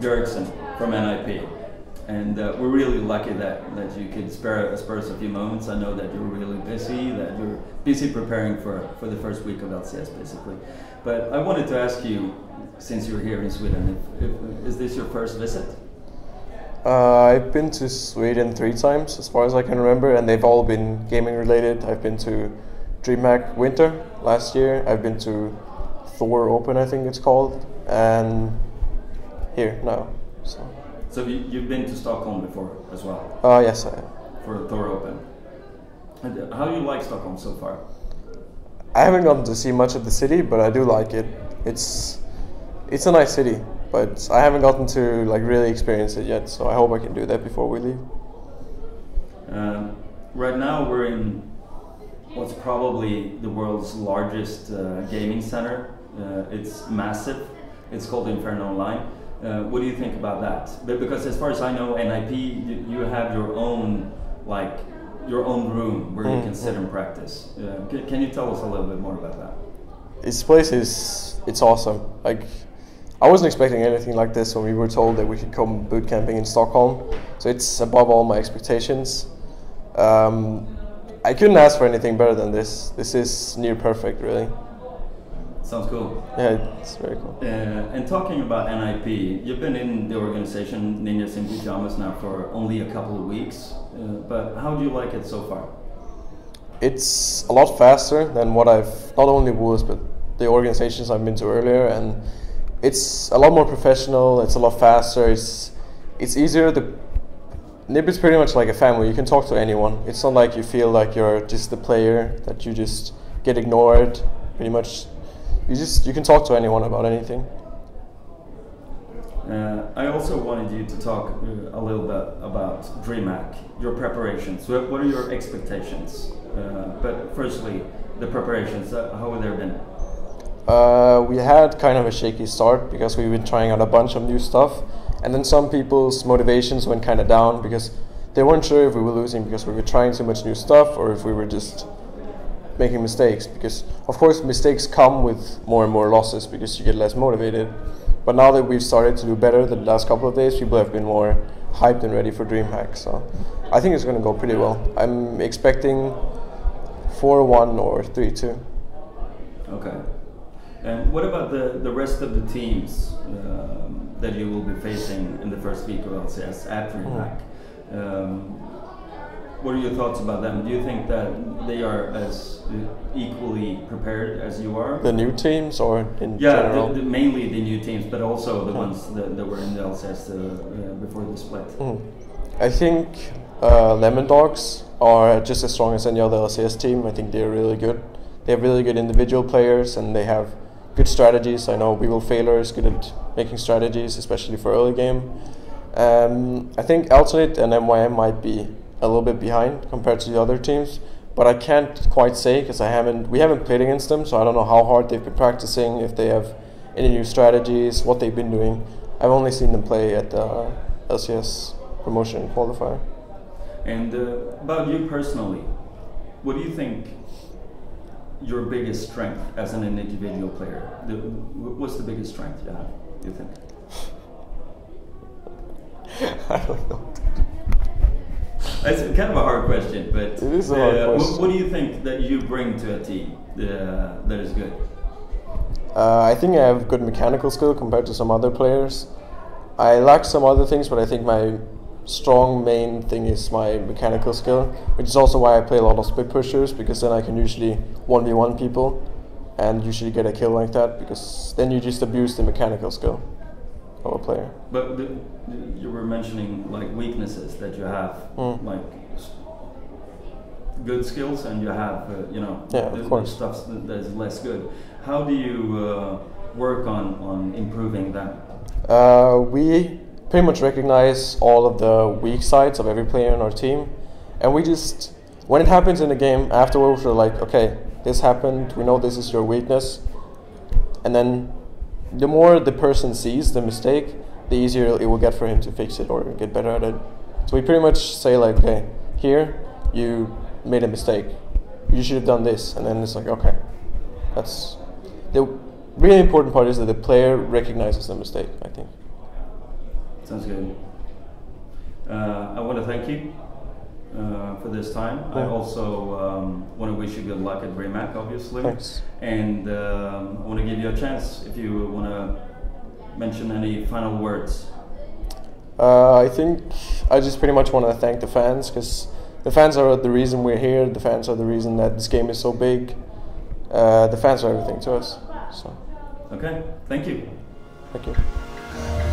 Bjergsen from NIP. And we're really lucky that you could spare us a few moments. I know that you're really busy, that you're busy preparing for the first week of LCS, basically. But I wanted to ask you, since you're here in Sweden, is this your first visit? I've been to Sweden 3 times, as far as I can remember, and they've all been gaming-related. I've been to DreamHack Winter last year. I've been to Thor Open, I think it's called, and here now. So you've been to Stockholm before as well? Yes, I have. For Thor Open. And how do you like Stockholm so far? I haven't gotten to see much of the city, but I do like it. It's a nice city, but I haven't gotten to really experience it yet, so I hope I can do that before we leave. Right now we're in what's probably the world's largest gaming center. It's massive. It's called Inferno Online. What do you think about that? Because as far as I know, NIP, you have your own room where you can sit and practice. Can you tell us a little bit more about that? This place it's awesome. I wasn't expecting anything like this when we were told that we could come boot camping in Stockholm. So it's above all my expectations. I couldn't ask for anything better than this. This is near perfect, really. Sounds cool. Yeah, it's very cool. And talking about NIP, you've been in the organization Ninjas in Pyjamas now for only a couple of weeks, but how do you like it so far? It's a lot faster than what I've, not only Wolves, but the organizations I've been to earlier, and it's a lot more professional, it's a lot faster, it's easier. NIP is pretty much like a family, you can talk to anyone. It's not like you feel like you're just the player, that you just get ignored, pretty much. You can talk to anyone about anything. I also wanted you to talk a little bit about DreamHack, your preparations. What are your expectations? But firstly, the preparations, how have they been? We had kind of a shaky start because we've been trying out a bunch of new stuff. And then some people's motivations went kind of down because they weren't sure if we were losing because we were trying too much new stuff or if we were just making mistakes, because of course mistakes come with more and more losses because you get less motivated. But now that we've started to do better the last couple of days, people have been more hyped and ready for DreamHack, so I think it's going to go pretty well. I'm expecting 4-1 or 3-2. Okay. And what about the rest of the teams that you will be facing in the first week of LCS at DreamHack? What are your thoughts about them? Do you think that they are as equally prepared as you are? The new teams or in general? Yeah, mainly the new teams, but also the ones that were in the LCS before the split. I think Lemon Dogs are just as strong as any other LCS team. I think they're really good. They have really good individual players and they have good strategies. I know Weevil Failer is good at making strategies, especially for early game. I think Alternate and MYM might be a little bit behind compared to the other teams, but I can't quite say because we haven't played against them, so I don't know how hard they've been practicing, if they have any new strategies, what they've been doing. I've only seen them play at the LCS promotion qualifier. And about you personally, what do you think your biggest strength as an individual player? What's the biggest strength you have, do you think? I don't know. It's kind of a hard question, but it is a hard question. What do you think that you bring to a team that is good? I think I have good mechanical skill compared to some other players. I lack some other things, but I think my strong main thing is my mechanical skill, which is also why I play a lot of split pushers, because then I can usually 1v1 people and usually get a kill like that, because then you just abuse the mechanical skill of a player. But you were mentioning weaknesses that you have, good skills, and you have stuff that is less good. How do you work on improving them? We pretty much recognize all of the weak sides of every player in our team, and we just, when it happens in the game, afterwards we're like, okay, this happened. We know this is your weakness, and then the more the person sees the mistake, the easier it will get for him to fix it or get better at it. So we pretty much say okay, here you made a mistake, you should have done this, and then it's okay. That's the really important part, is that the player recognizes the mistake, I think. Sounds good. I want to thank you for this time. Yeah. I also want to wish you good luck at DreamHack, obviously. Thanks. And I want to give you a chance if you want to mention any final words. I think I just pretty much want to thank the fans, because the fans are the reason we're here. The fans are the reason that this game is so big. The fans are everything to us. So. Okay, thank you. Thank you.